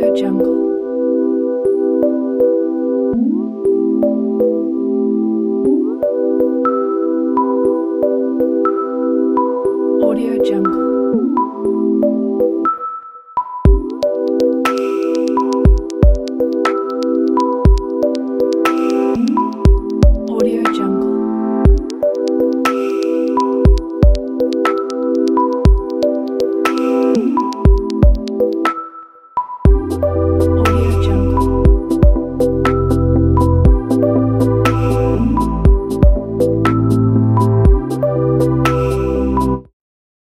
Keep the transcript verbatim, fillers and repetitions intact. Audio Jungle.